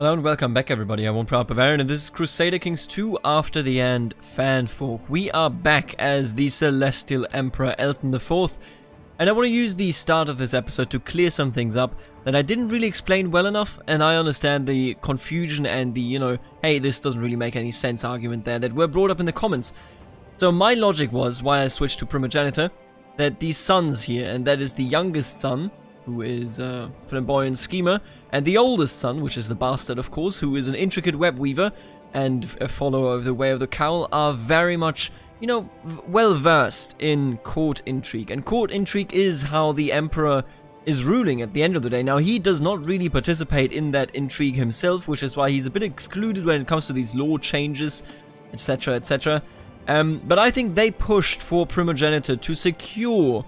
Hello and welcome back everybody, I'm One Proud Bavarian and this is Crusader Kings 2 After the End fanfolk. We are back as the Celestial Emperor Elton IV, and I want to use the start of this episode to clear some things up that I didn't really explain well enough, and I understand the confusion and the, you know, hey this doesn't really make any sense argument there that were brought up in the comments. So my logic was, why I switched to primogeniture, that these sons here, and that is the youngest son, who is a flamboyant schemer, and the oldest son, which is the bastard of course, who is an intricate web weaver and a follower of the Way of the Cowl, are very much, you know, well versed in court intrigue. And court intrigue is how the emperor is ruling at the end of the day. Now he does not really participate in that intrigue himself, which is why he's a bit excluded when it comes to these law changes, etc, etc. But I think they pushed for primogeniture to secure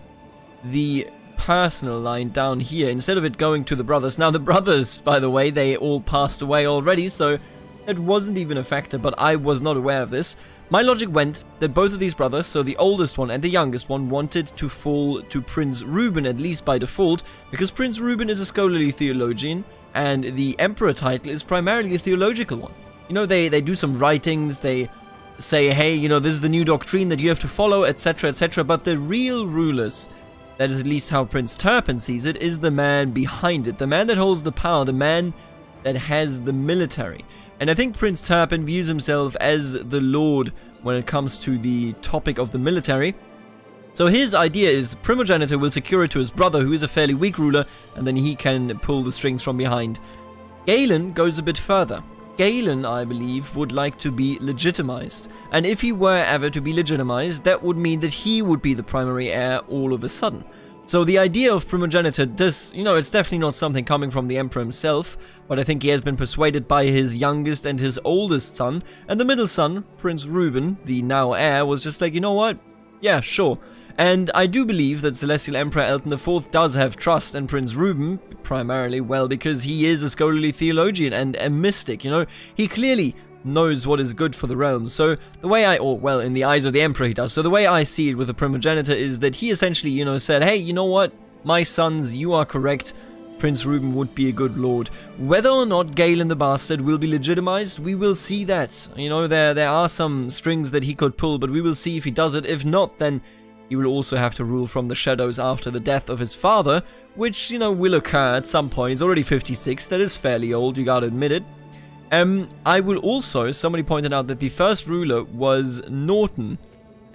the personal line down here instead of it going to the brothers. Now the brothers, by the way, they all passed away already, so it wasn't even a factor, but I was not aware of this. My logic went that both of these brothers, so the oldest one and the youngest one, wanted to fall to Prince Reuben, at least by default, because Prince Reuben is a scholarly theologian and the emperor title is primarily a theological one. You know, they do some writings, they say, hey, you know, this is the new doctrine that you have to follow, etc, etc, but the real rulers, that is at least how Prince Turpin sees it, is the man behind it, the man that holds the power, the man that has the military. And I think Prince Turpin views himself as the lord when it comes to the topic of the military. So his idea is primogeniture will secure it to his brother, who is a fairly weak ruler, and then he can pull the strings from behind. Galen goes a bit further. Galen, I believe, would like to be legitimized, and if he were ever to be legitimized, that would mean that he would be the primary heir all of a sudden. So the idea of primogeniture does, you know, it's definitely not something coming from the emperor himself, but I think he has been persuaded by his youngest and his oldest son, and the middle son, Prince Reuben, the now heir, was just like, you know what, yeah, sure. And I do believe that Celestial Emperor Elton IV does have trust in Prince Reuben, primarily, well, because he is a scholarly theologian and a mystic, you know? He clearly knows what is good for the realm, so the way I, or well, in the eyes of the Emperor he does, so the way I see it with the primogeniture is that he essentially, you know, said, hey, you know what, my sons, you are correct, Prince Reuben would be a good lord. Whether or not Galen the Bastard will be legitimized, we will see that. You know, there are some strings that he could pull, but we will see if he does it. If not, then he will also have to rule from the shadows after the death of his father, which, you know, will occur at some point. He's already 56, that is fairly old, you gotta admit it. I will also, somebody pointed out that the first ruler was Norton.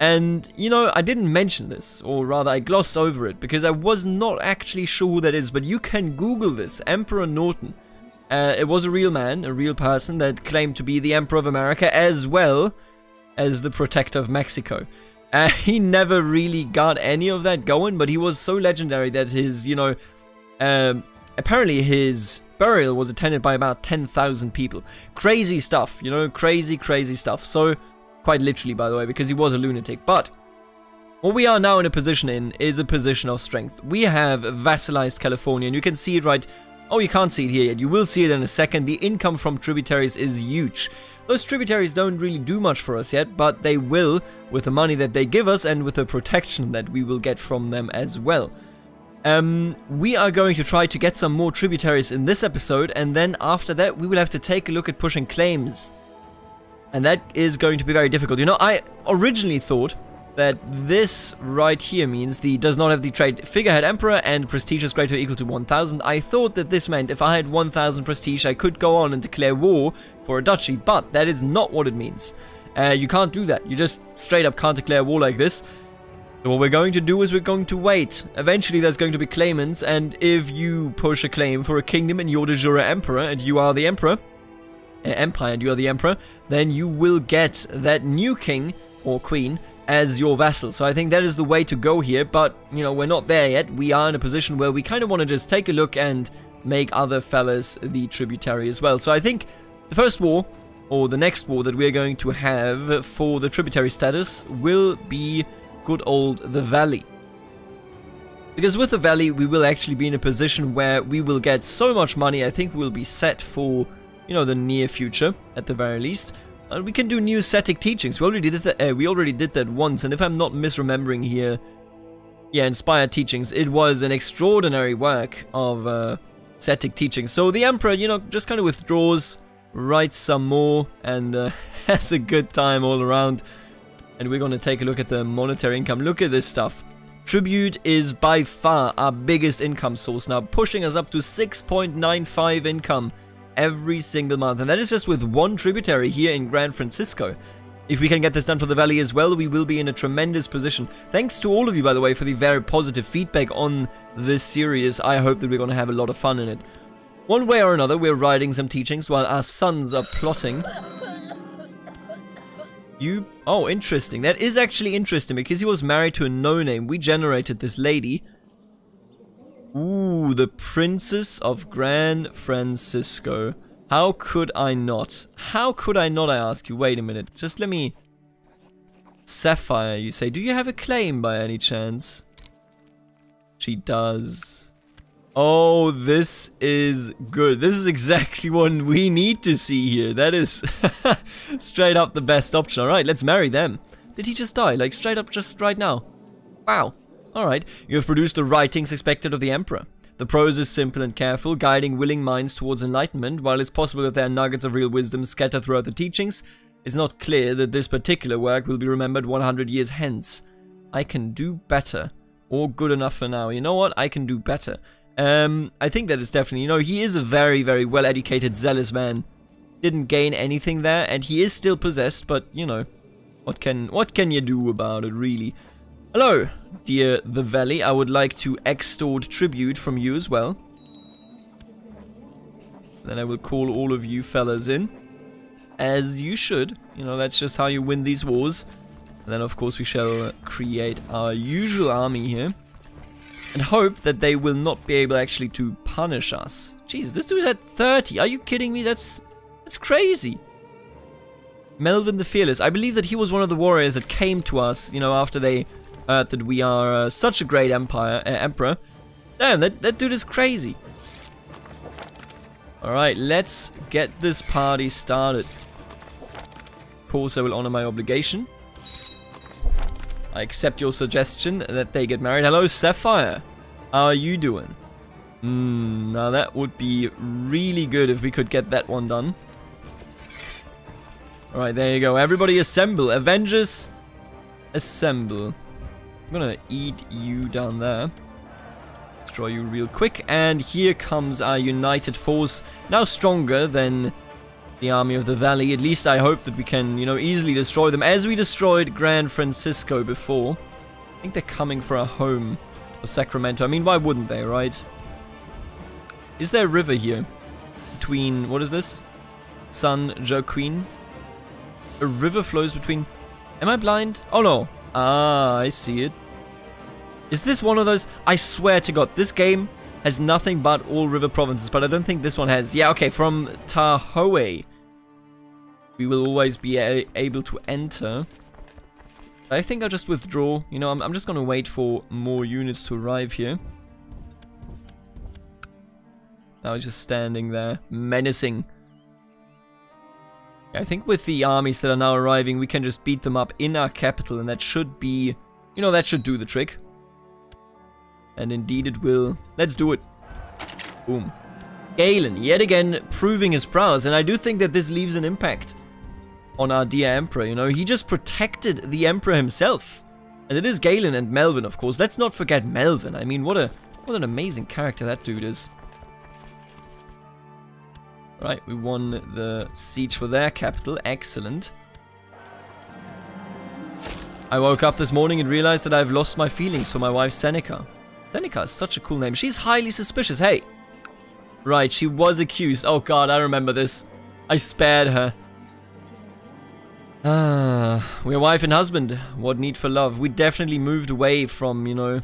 And, you know, I didn't mention this, or rather I glossed over it, because I was not actually sure who that is, but you can Google this, Emperor Norton. It was a real man, a real person that claimed to be the Emperor of America, as well as the Protector of Mexico. He never really got any of that going, but he was so legendary that his, you know, apparently his burial was attended by about 10,000 people. Crazy stuff, you know, crazy, crazy stuff. So, quite literally, by the way, because he was a lunatic. But what we are now in a position in is a position of strength. We have vassalized California, and you can see it right... Oh, you can't see it here yet. You will see it in a second. The income from tributaries is huge. Those tributaries don't really do much for us yet, but they will with the money that they give us and with the protection that we will get from them as well. We are going to try to get some more tributaries in this episode, and then after that we will have to take a look at pushing claims. And that is going to be very difficult. You know, I originally thought that this right here means the does not have the trait figurehead emperor and prestige is greater or equal to 1000. I thought that this meant if I had 1000 prestige I could go on and declare war for a duchy, but that is not what it means. You can't do that. You just straight up can't declare war like this. So what we're going to do is we're going to wait. Eventually there's going to be claimants, and if you push a claim for a kingdom and you're de jure emperor and you are the emperor, empire and you are the emperor, then you will get that new king or queen as your vassal. So I think that is the way to go here, but, you know, we're not there yet. We are in a position where we kind of want to just take a look and make other fellas the tributary as well. So I think the first war, or the next war that we're going to have for the tributary status, will be good old the Valley. Because with the Valley, we will actually be in a position where we will get so much money, I think we'll be set for, you know, the near future, at the very least. And we can do new ascetic teachings. We already did that once, and if I'm not misremembering here, yeah, inspired teachings. It was an extraordinary work of ascetic teaching. So the emperor, you know, just kind of withdraws, writes some more, and has a good time all around. And we're going to take a look at the monetary income. Look at this stuff. Tribute is by far our biggest income source now, pushing us up to 6.95 income every single month. And that is just with one tributary here in Gran Francisco. If we can get this done for the valley as well, we will be in a tremendous position. Thanks to all of you, by the way, for the very positive feedback on this series. I hope that we're going to have a lot of fun in it. One way or another, we're writing some teachings while our sons are plotting. You... oh, interesting. That is actually interesting, because he was married to a no-name. We generated this lady. Ooh, the Princess of Gran Francisco. How could I not? How could I not, I ask you? Wait a minute. Just let me... Sapphire, you say. Do you have a claim by any chance? She does. Oh, this is good. This is exactly what we need to see here. That is straight up the best option. Alright, let's marry them. Did he just die? Like, straight up just right now? Wow. Alright. You have produced the writings expected of the emperor. The prose is simple and careful, guiding willing minds towards enlightenment. While it's possible that there are nuggets of real wisdom scattered throughout the teachings, it's not clear that this particular work will be remembered 100 years hence. I can do better. Or good enough for now. You know what? I can do better. I think that is definitely, you know, he is a very, very well-educated, zealous man. Didn't gain anything there, and he is still possessed, but, you know, what can you do about it, really? Hello, dear the Valley. I would like to extort tribute from you as well. Then I will call all of you fellas in. As you should. You know, that's just how you win these wars. And then, of course, we shall create our usual army here. And hope that they will not be able actually to punish us. Jeez, this dude had 30. Are you kidding me? That's crazy. Melvin the Fearless. I believe that he was one of the warriors that came to us, you know, after they... that we are such a great emperor. Damn, that dude is crazy. Alright, let's get this party started. Of course, I will honor my obligation. I accept your suggestion that they get married. Hello, Sapphire. How are you doing? Now that would be really good if we could get that one done. Alright, there you go. Everybody assemble. Avengers, assemble. I'm gonna eat you down there. Destroy you real quick. And here comes our united force. Now stronger than the army of the valley. At least I hope that we can, you know, easily destroy them. As we destroyed Gran Francisco before. I think they're coming for our home. Or Sacramento. I mean, why wouldn't they, right? Is there a river here? Between, what is this? San Joaquin? A river flows between... Am I blind? Oh no. Ah, I see it. Is this one of those? I swear to God, this game has nothing but all river provinces, but I don't think this one has. Yeah, okay, from Tahoe. We will always be able to enter. I think I'll just withdraw. You know, I'm just going to wait for more units to arrive here. Now he's just standing there, menacing. I think with the armies that are now arriving, we can just beat them up in our capital, and that should be, you know, that should do the trick. And indeed it will. Let's do it. Boom. Galen, yet again, proving his prowess, and I do think that this leaves an impact on our dear emperor, you know. He just protected the emperor himself. And it is Galen and Melvin, of course. Let's not forget Melvin. I mean, what an amazing character that dude is. Right, we won the siege for their capital. Excellent. I woke up this morning and realized that I've lost my feelings for my wife Seneca. Seneca is such a cool name. She's highly suspicious. Hey. Right, she was accused. Oh God, I remember this. I spared her. Ah, we're wife and husband. What need for love? We definitely moved away from, you know,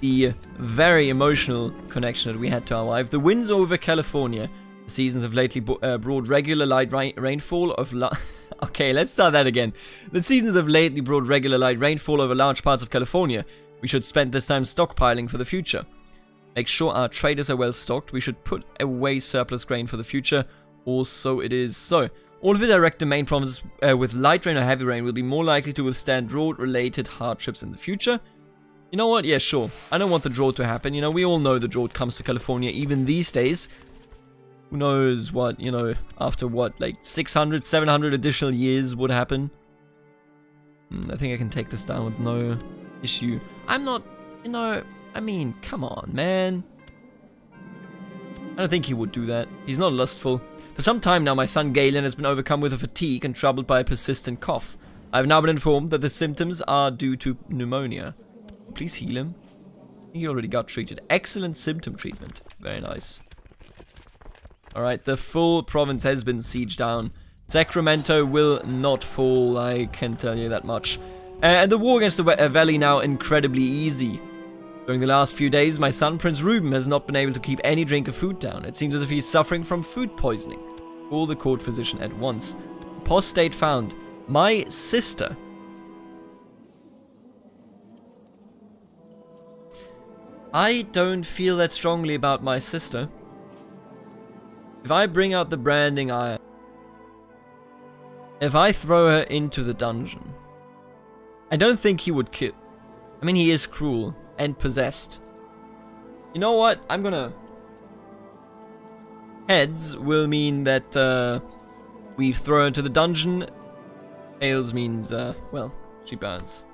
the very emotional connection that we had to our wife. The winds over California. Seasons have lately brought regular light rainfall of okay, let's start that again. The seasons have lately brought regular light rainfall over large parts of California. We should spend this time stockpiling for the future. Make sure our traders are well stocked. We should put away surplus grain for the future, or so it is. So, all of the direct domain provinces with light rain or heavy rain will be more likely to withstand drought-related hardships in the future. You know what? Yeah, sure. I don't want the drought to happen. You know, we all know the drought comes to California even these days. Who knows what, you know, after what, like 600, 700 additional years would happen. I think I can take this down with no issue. I'm not, you know, I mean, come on, man. I don't think he would do that. He's not lustful. For some time now, my son Galen has been overcome with a fatigue and troubled by a persistent cough. I have now been informed that the symptoms are due to pneumonia. Please heal him. He already got treated. Excellent symptom treatment. Very nice. Alright, the full province has been sieged down. Sacramento will not fall, I can tell you that much. And the war against the valley now incredibly easy. During the last few days, my son, Prince Reuben, has not been able to keep any drink of food down. It seems as if he's suffering from food poisoning. Call the court physician at once. Apostate found. My sister. I don't feel that strongly about my sister. If I bring out the branding iron, if I throw her into the dungeon, I don't think he would kill. I mean, he is cruel and possessed. You know what? I'm gonna... Heads will mean that we throw her to the dungeon. Tails means, well, she burns.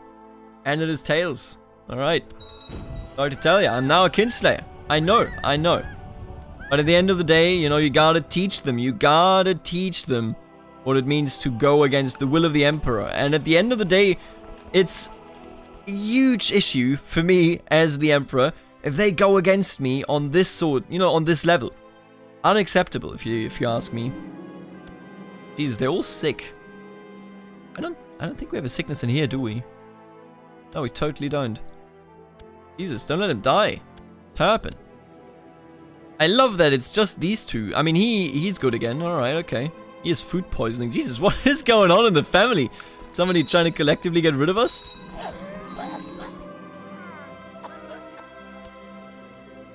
And it is tails. Alright. Sorry to tell you, I'm now a kinslayer. I know. But at the end of the day, you know, you gotta teach them. You gotta teach them what it means to go against the will of the Emperor. And at the end of the day, it's a huge issue for me as the Emperor if they go against me on this sort, you know, on this level. Unacceptable, if you ask me. Jeez, they're all sick. I don't think we have a sickness in here, do we? No, we totally don't. Jesus, don't let him die. Turpin. I love that it's just these two. I mean, he's good again. Alright, okay. He has food poisoning. Jesus, what is going on in the family? Somebody trying to collectively get rid of us?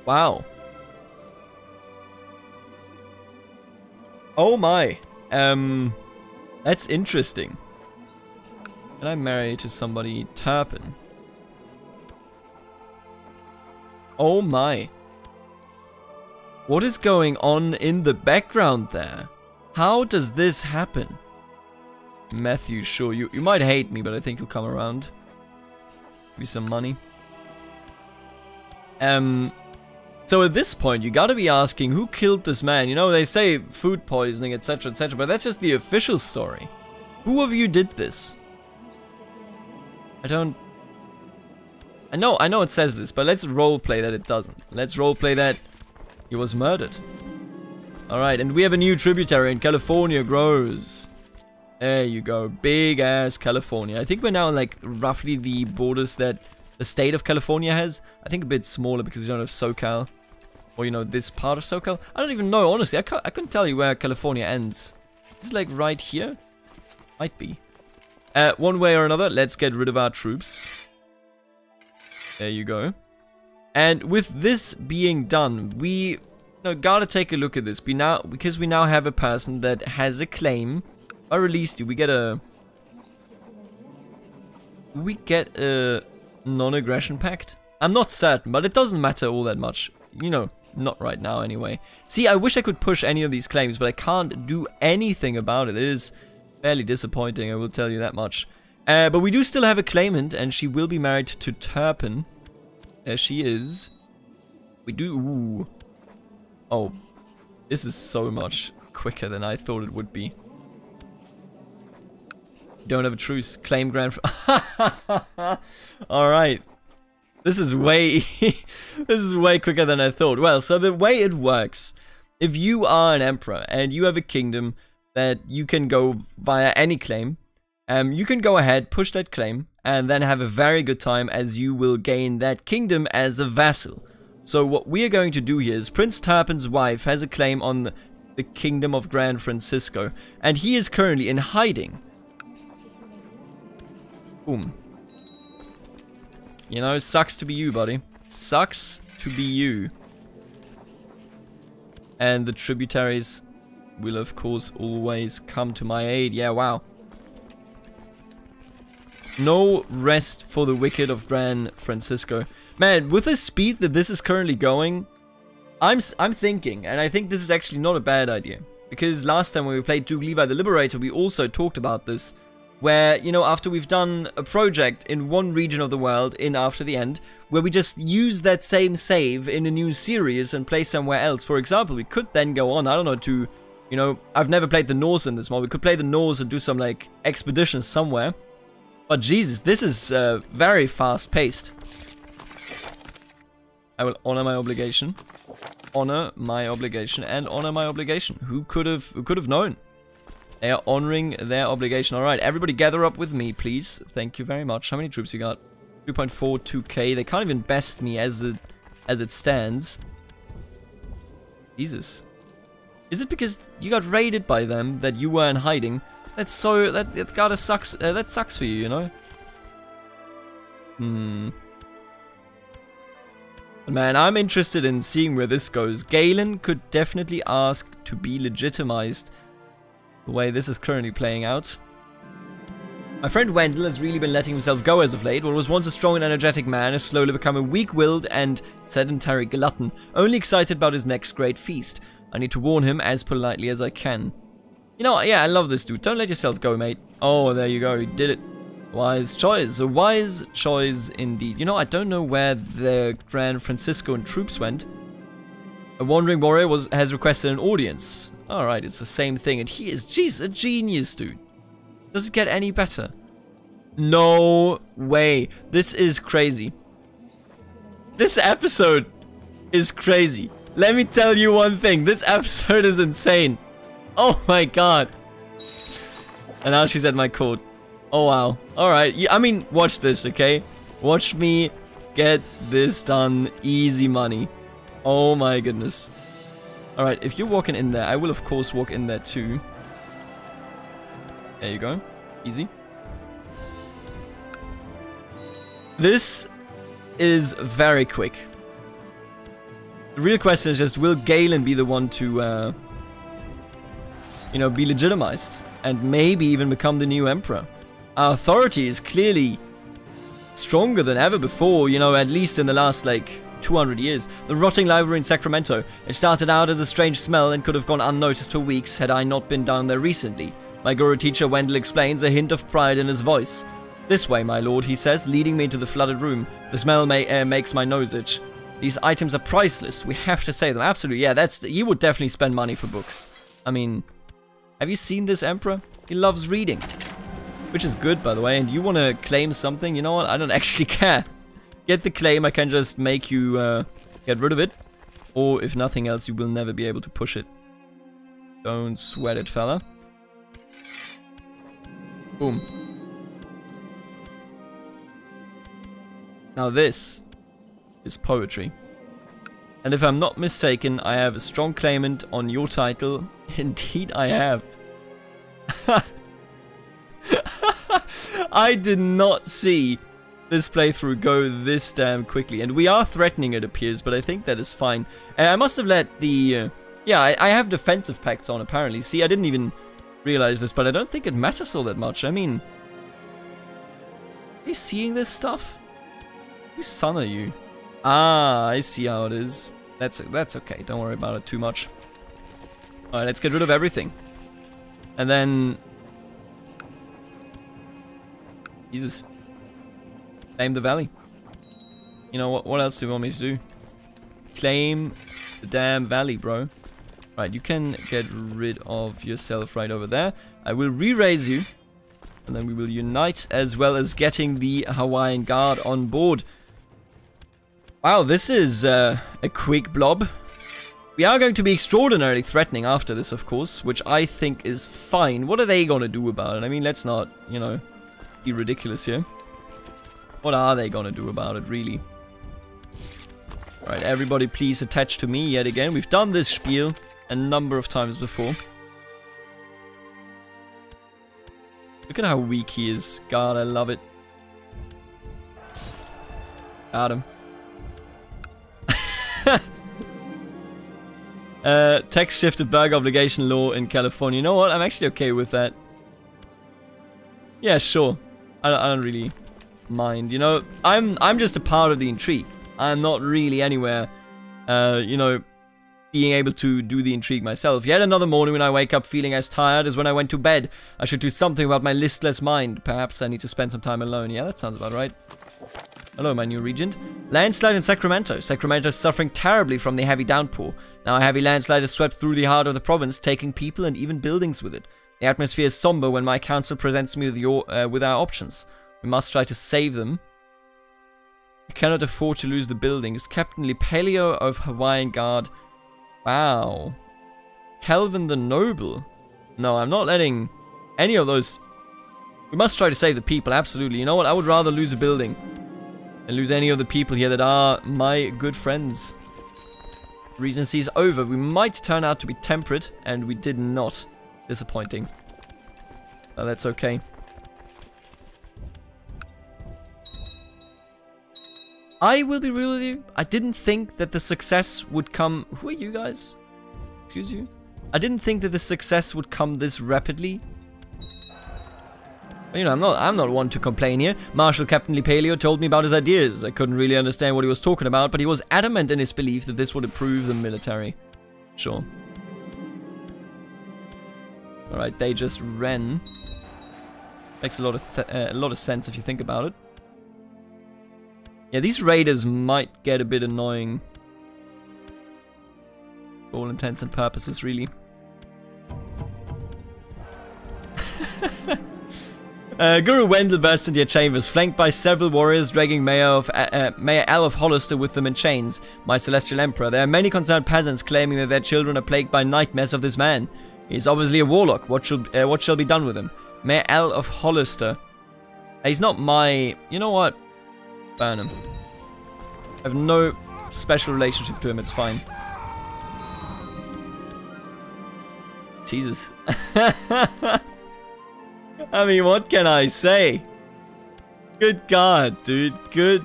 Wow. Oh my. That's interesting. Can I marry to somebody? Turpin. Oh my. What is going on in the background there? How does this happen? Matthew, sure, you might hate me, but I think you'll come around. Give me some money. So at this point, you gotta be asking, who killed this man? You know, they say food poisoning, etc, etc, but that's just the official story. Who of you did this? I know it says this, but let's roleplay that it doesn't. Let's roleplay that he was murdered. Alright, and we have a new tributary, and California grows. There you go. Big ass California. I think we're now like roughly the borders that the state of California has. I think a bit smaller because we don't have SoCal. Or, you know, this part of SoCal. I don't even know, honestly. I couldn't tell you where California ends. It's like right here? Might be. One way or another, let's get rid of our troops. There you go. And with this being done, we gotta take a look at this. Because we now have a person that has a claim. If I release you, we get a... We get a non-aggression pact? I'm not certain, but it doesn't matter all that much. You know, not right now anyway. See, I wish I could push any of these claims, but I can't do anything about it. It is fairly disappointing, I will tell you that much. But we do still have a claimant, and she will be married to Turpin. There she is. We do... Ooh. Oh. This is so much quicker than I thought it would be. Don't have a truce. Claim grand... Alright. This is way... This is way quicker than I thought. Well, so the way it works. If you are an emperor, and you have a kingdom that you can go via any claim, you can go ahead, push that claim, and then have a very good time as you will gain that kingdom as a vassal. So what we are going to do here is Prince Turpin's wife has a claim on the kingdom of Gran Francisco, and he is currently in hiding. Boom. You know, sucks to be you, buddy. Sucks to be you. And the tributaries will of course always come to my aid. Yeah, wow. No rest for the wicked of Gran Francisco. Man, with the speed that this is currently going, I'm thinking, and I think this is actually not a bad idea. Because last time when we played Duke Levi the Liberator, we also talked about this. Where, you know, after we've done a project in one region of the world in After the End, where we just use that same save in a new series and play somewhere else. For example, we could then go on, I don't know, to, you know, I've never played the Norse in this mod. We could play the Norse and do some, like, expeditions somewhere. But Jesus, this is very fast-paced. I will honor my obligation. Honor my obligation and honor my obligation. Who could have known? They are honoring their obligation. All right, everybody gather up with me, please. Thank you very much. How many troops you got? 2.42k. They can't even best me as it stands. Jesus. Is it because you got raided by them that you were in hiding? That's so... That gotta sucks. That sucks for you, you know? Hmm. Man, I'm interested in seeing where this goes. Galen could definitely ask to be legitimized. The way this is currently playing out. My friend Wendell has really been letting himself go as of late. What was once a strong and energetic man has slowly become a weak-willed and sedentary glutton, only excited about his next great feast. I need to warn him as politely as I can. You know, yeah, I love this dude. Don't let yourself go, mate. Oh, there you go. He did it. Wise choice. A wise choice indeed. You know, I don't know where the Gran Franciscan troops went. A wandering warrior has requested an audience. Alright, it's the same thing, and he is, jeez, a genius, dude. Does it get any better? No way. This is crazy. This episode is crazy. Let me tell you one thing. This episode is insane. Oh my god. And now she's at my court. Oh wow. Alright, yeah, I mean, watch this, okay? Watch me get this done. Easy money. Oh my goodness. Alright, if you're walking in there, I will of course walk in there too. There you go. Easy. This is very quick. The real question is just, will Galen be the one to, you know, be legitimized? And maybe even become the new emperor? Our authority is clearly stronger than ever before, you know, at least in the last, like... 200 years. The rotting library in Sacramento. It started out as a strange smell and could have gone unnoticed for weeks had I not been down there recently. My guru teacher Wendell explains, a hint of pride in his voice. This way, my lord, he says, leading me into the flooded room. The smell makes my nose itch. These items are priceless. We have to save them. Absolutely, yeah, that's... You would definitely spend money for books. I mean, have you seen this emperor? He loves reading. Which is good, by the way, and you want to claim something? You know what? I don't actually care. Get the claim, I can just make you get rid of it. Or if nothing else, you will never be able to push it. Don't sweat it, fella. Boom. Now this is poetry. And if I'm not mistaken, I have a strong claimant on your title. Indeed I have. I did not see this playthrough go this damn quickly, and we are threatening, it appears, but I think that is fine. I must have let the... yeah, I have defensive pacts on, apparently. See, I didn't even realize this, but I don't think it matters all that much. I mean... Are you seeing this stuff? Whose son are you? Ah, I see how it is. That's okay, don't worry about it too much. Alright, let's get rid of everything. And then... Jesus... Claim the valley. You know, what else do you want me to do? Claim the damn valley, bro. Right, you can get rid of yourself right over there. I will re-raise you. And then we will unite, as well as getting the Hawaiian Guard on board. Wow, this is a quick blob. We are going to be extraordinarily threatening after this, of course, which I think is fine. What are they going to do about it? I mean, let's not, you know, be ridiculous here. What are they gonna do about it, really? Alright, everybody please attach to me yet again. We've done this spiel a number of times before. Look at how weak he is. God, I love it. Got him. Tax shifted burg obligation law in California. You know what? I'm actually okay with that. Yeah, sure. I don't really mind, you know. I'm just a part of the intrigue. I'm not really anywhere, you know, being able to do the intrigue myself. Yet another morning when I wake up feeling as tired as when I went to bed. I should do something about my listless mind. Perhaps I need to spend some time alone. Yeah, that sounds about right. Hello, my new regent. Landslide in Sacramento. Sacramento is suffering terribly from the heavy downpour. Now a heavy landslide has swept through the heart of the province, taking people and even buildings with it. The atmosphere is somber when my council presents me with, our options. We must try to save them. We cannot afford to lose the buildings. Captain Lipelio of Hawaiian Guard. Wow. Kelvin the Noble. No, I'm not letting any of those... We must try to save the people, absolutely. You know what? I would rather lose a building and lose any of the people here that are my good friends. Regency is over. We might turn out to be temperate, and we did not. Disappointing. Oh, that's okay. I will be real with you. I didn't think that the success would come... Who are you guys? Excuse you? I didn't think that the success would come this rapidly. You know, I'm not one to complain here. Marshal Captain Lipelio told me about his ideas. I couldn't really understand what he was talking about, but he was adamant in his belief that this would improve the military. Sure. Alright, they just ran. Makes a lot of sense if you think about it. Yeah, these raiders might get a bit annoying. For all intents and purposes, really. Guru Wendell burst into your chambers, flanked by several warriors dragging Mayor Al of Hollister with them in chains. My Celestial Emperor, there are many concerned peasants claiming that their children are plagued by nightmares of this man. He is obviously a warlock. What shall be done with him? Mayor Al of Hollister. He's not my... You know what? Burn him. I have no special relationship to him, it's fine. Jesus. I mean, what can I say? Good God, dude. Good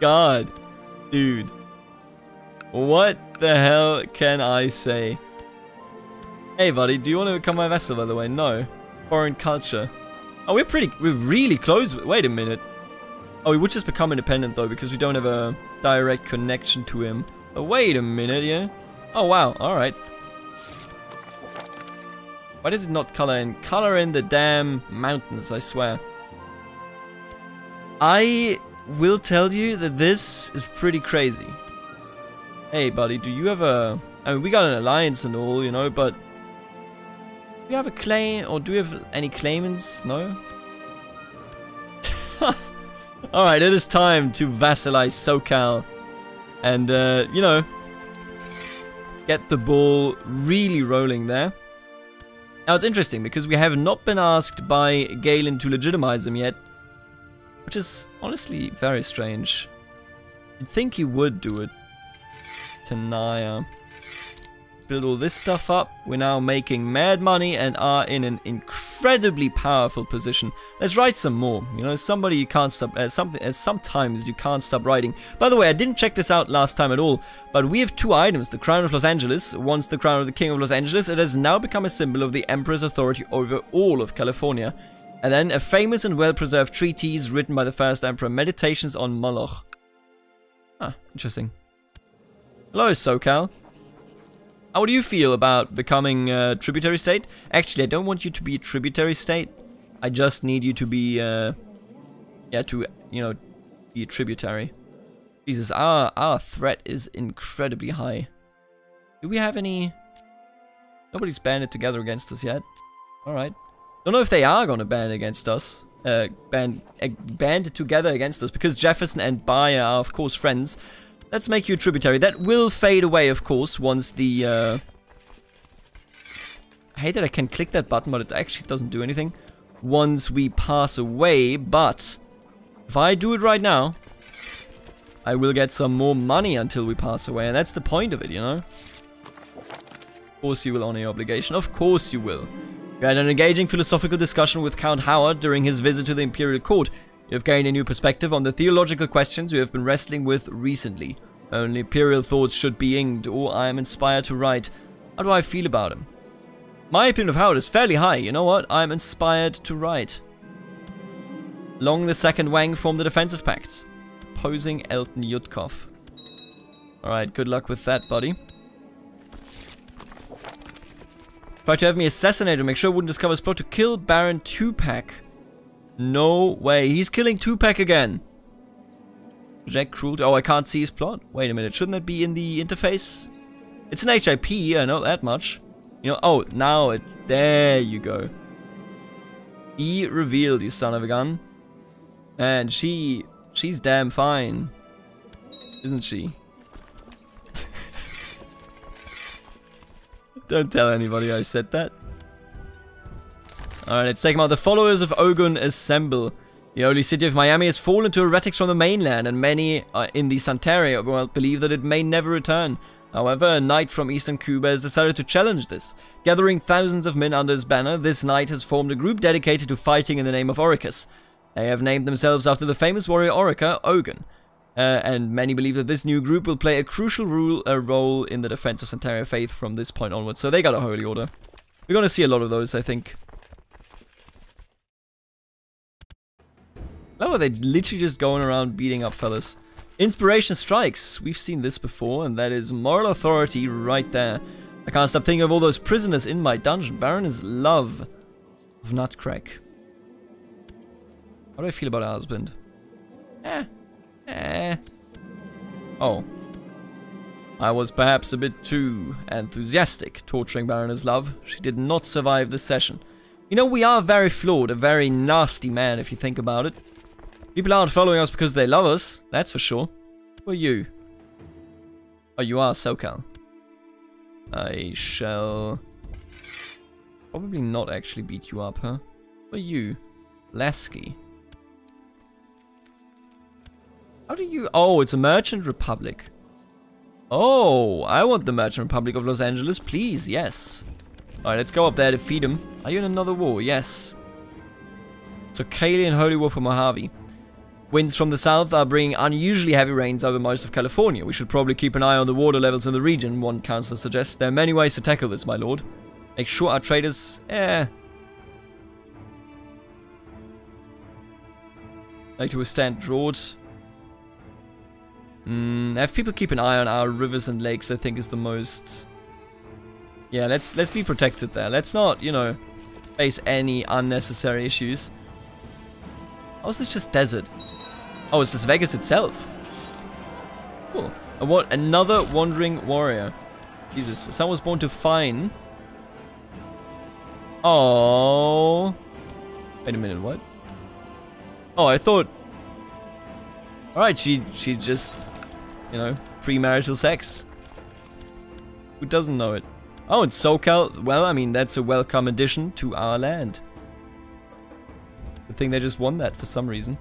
God, dude. What the hell can I say? Hey, buddy, do you want to become my vessel, by the way? No. Foreign culture. Oh, we're really close. Wait a minute. Oh, he would just become independent, though, because we don't have a direct connection to him. But wait a minute, yeah? Oh, wow. Alright. Why does it not color in? Color in the damn mountains, I swear. I will tell you that this is pretty crazy. Hey, buddy, do you have a... I mean, we got an alliance and all, you know, but... Do you have a claim, or do we have any claimants? No? Alright, it is time to vassalize SoCal and, you know, get the ball really rolling there. Now, it's interesting because we have not been asked by Galen to legitimize him yet, which is honestly very strange. You'd think he would do it. Tenaya. Build all this stuff up. We're now making mad money and are in an incredibly powerful position. Let's write some more. You know, somebody you can't stop. Sometimes you can't stop writing. By the way, I didn't check this out last time at all, but we have two items. The Crown of Los Angeles. Once the crown of the King of Los Angeles, it has now become a symbol of the Emperor's authority over all of California. And then a famous and well-preserved treatise written by the first Emperor, Meditations on Moloch. Ah, interesting. Hello, SoCal. How do you feel about becoming a tributary state? Actually, I don't want you to be a tributary state. I just need you to be, be a tributary. Jesus, our threat is incredibly high. Do we have any... Nobody's banded together against us yet. Alright. Don't know if they are gonna band against us. Band together against us, because Jefferson and Bayer are, of course, friends. Let's make you a tributary. That will fade away, of course, once the... I hate that I can click that button, but it actually doesn't do anything. Once we pass away, but... If I do it right now, I will get some more money until we pass away, and that's the point of it, you know? Of course you will honor your obligation. Of course you will. You had an engaging philosophical discussion with Count Howard during his visit to the Imperial Court. You have gained a new perspective on the theological questions we have been wrestling with recently. Only imperial thoughts should be inked, or I am inspired to write. How do I feel about him? My opinion of Howard is fairly high, you know what? I am inspired to write. Long the second Wang formed the defensive pact, opposing Elton Yudkov. Alright, good luck with that, buddy. Tried to have me assassinated, make sure I wouldn't discover his plot to kill Baron Tupac. No way, he's killing Tupac again. Jack Cruelty. Oh, I can't see his plot. Wait a minute, shouldn't that be in the interface? It's an HIP, I know that much. You know, oh, now it. There you go. He revealed, you son of a gun. And she's damn fine. Isn't she? Don't tell anybody I said that. Alright, let's take him out. The followers of Ogun assemble. The holy city of Miami has fallen to heretics from the mainland, and many in the Santeria world believe that it may never return. However, a knight from eastern Cuba has decided to challenge this. Gathering thousands of men under his banner, this knight has formed a group dedicated to fighting in the name of Oricus. They have named themselves after the famous warrior Orica, Ogun. And many believe that this new group will play a crucial role in the defense of Santeria faith from this point onwards. So they got a holy order. We're going to see a lot of those, I think. Oh, they're literally just going around beating up fellas. Inspiration strikes. We've seen this before, and that is moral authority right there. I can't stop thinking of all those prisoners in my dungeon. Baron is love of nutcrack. How do I feel about her husband? Oh. I was perhaps a bit too enthusiastic torturing Baroness Love. She did not survive the session. You know, we are very flawed, a very nasty man if you think about it. People aren't following us because they love us, that's for sure. Who are you? Oh, you are SoCal. I shall probably not actually beat you up, huh? Who are you? Lasky. How do you... Oh, it's a merchant republic. Oh, I want the merchant republic of Los Angeles, please, yes. Alright, let's go up there to feed him. Are you in another war? Yes. So Kaylee and Holy War for Mojave. Winds from the south are bringing unusually heavy rains over most of California. We should probably keep an eye on the water levels in the region, one counselor suggests. There are many ways to tackle this, my lord. Make sure our traders... Like to withstand drought. Have people keep an eye on our rivers and lakes, I think, is the most... Yeah, let's be protected there. Let's not, you know, face any unnecessary issues. Oh, is this just desert? Oh, it's Las Vegas itself. Cool. And what? Another wandering warrior. Jesus, someone was born to fine. Oh. Wait a minute, what? Oh, I thought. All right, she's just, you know, premarital sex. Who doesn't know it? Oh, and SoCal. Well, I mean, that's a welcome addition to our land. I think they just won that for some reason.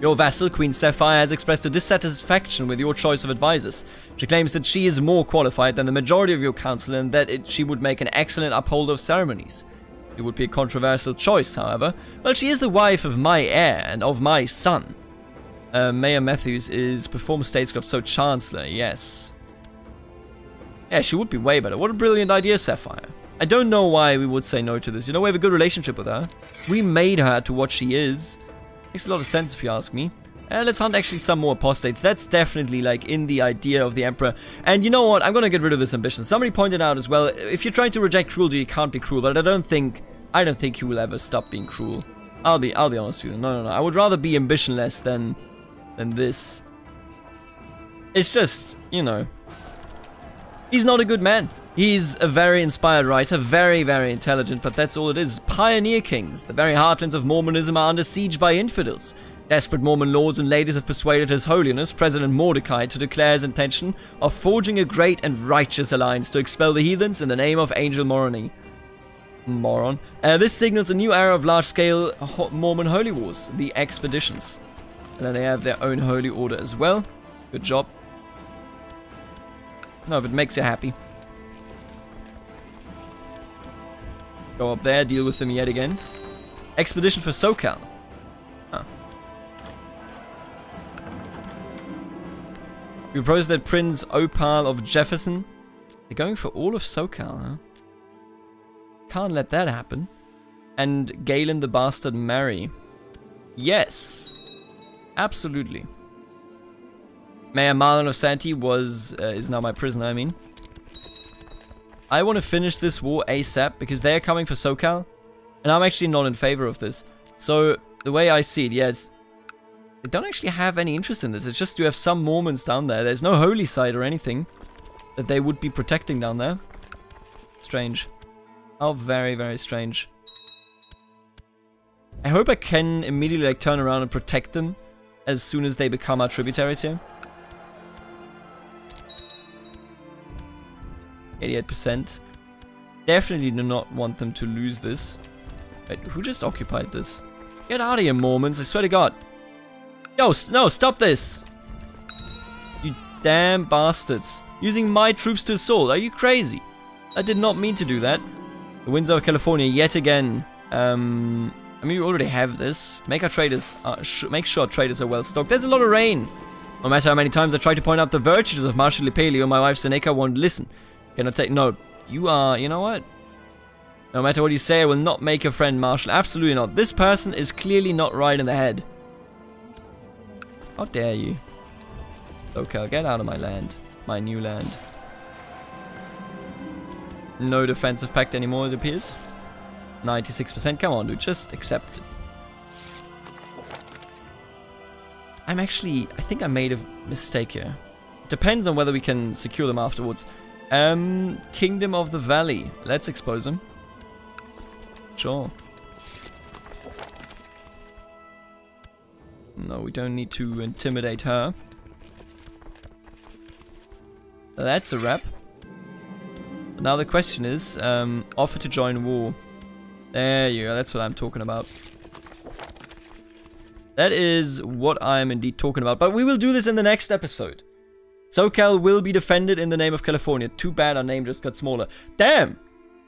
Your vassal, Queen Sapphire, has expressed her dissatisfaction with your choice of advisors. She claims that she is more qualified than the majority of your council and that she would make an excellent upholder of ceremonies. It would be a controversial choice, however. Well, she is the wife of my heir and of my son. Mayor Matthews is performer statescraft, so Chancellor, yes. Yeah, she would be way better. What a brilliant idea, Sapphire. I don't know why we would say no to this. You know, we have a good relationship with her. We made her to what she is. Makes a lot of sense if you ask me. And let's hunt actually some more apostates. That's definitely like in the idea of the Emperor. And you know what? I'm going to get rid of this ambition. Somebody pointed out as well, if you're trying to reject cruelty, you can't be cruel. But I don't think he will ever stop being cruel. I'll be honest with you. No. I would rather be ambitionless than this. It's just, you know, he's not a good man. He's a very inspired writer, very, very intelligent, but that's all it is. Pioneer kings, the very heartlands of Mormonism, are under siege by infidels. Desperate Mormon lords and ladies have persuaded His Holiness, President Mordecai, to declare his intention of forging a great and righteous alliance to expel the heathens in the name of Angel Moroni. Moron. This signals a new era of large-scale Mormon holy wars, the expeditions. And then they have their own holy order as well. Good job. No, but it makes you happy. Go up there, deal with them yet again. Expedition for SoCal. Huh. We propose that Prince Opal of Jefferson. They're going for all of SoCal, huh? Can't let that happen. And Galen the Bastard marry. Yes, absolutely. Mayor Marlon of Santi is now my prisoner, I mean. I want to finish this war ASAP because they are coming for SoCal. And I'm actually not in favor of this. So, the way I see it, yes, they don't actually have any interest in this. It's just you have some Mormons down there. There's no holy site or anything that they would be protecting down there. Strange. How very, very strange. I hope I can immediately like turn around and protect them as soon as they become our tributaries here. 88%. Definitely do not want them to lose this. Wait, who just occupied this? Get out of here, Mormons, I swear to God. Yo, no, stop this! You damn bastards. Using my troops to assault, are you crazy? I did not mean to do that. The winds of California yet again. I mean, we already have this. Make our traders, make sure our traders are well stocked. There's a lot of rain! No matter how many times I tried to point out the virtues of Marshal Lipelio, my wife Seneca won't listen. Cannot take no. You are, you know what? No matter what you say, I will not make your friend Marshal. Absolutely not. This person is clearly not right in the head. How dare you? SoCal, get out of my land. My new land. No defensive pact anymore, it appears. 96%. Come on, dude. Just accept. I'm actually... I think I made a mistake here. Depends on whether we can secure them afterwards. Kingdom of the Valley. Let's expose them. Sure. No, we don't need to intimidate her. That's a wrap. But now the question is, offer to join war. There you go, that's what I'm talking about. That is what I'm indeed talking about. But we will do this in the next episode. SoCal will be defended in the name of California. Too bad our name just got smaller. Damn!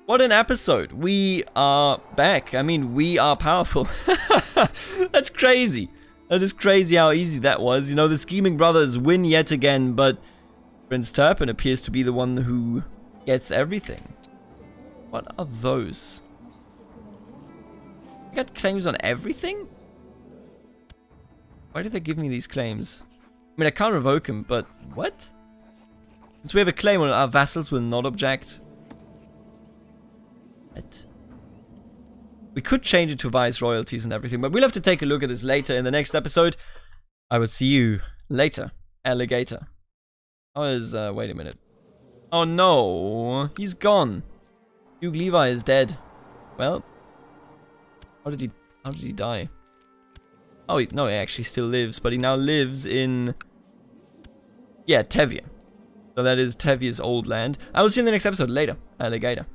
What an episode. We are back. I mean, we are powerful. That's crazy. That is crazy how easy that was. You know, the scheming brothers win yet again, but Prince Turpin appears to be the one who gets everything. What are those? I got claims on everything? Why did they give me these claims? I mean, I can't revoke him, but what? Since we have a claim on it, our vassals will not object. What? We could change it to viceroyalties and everything, but we'll have to take a look at this later in the next episode. I will see you later, alligator. Oh, wait a minute. Oh no, he's gone. Duke Levi is dead. Well, how did he die? Oh, no, he actually still lives, but he now lives in... yeah, Tevye. So that is Tevye's old land. I will see you in the next episode. Later, alligator.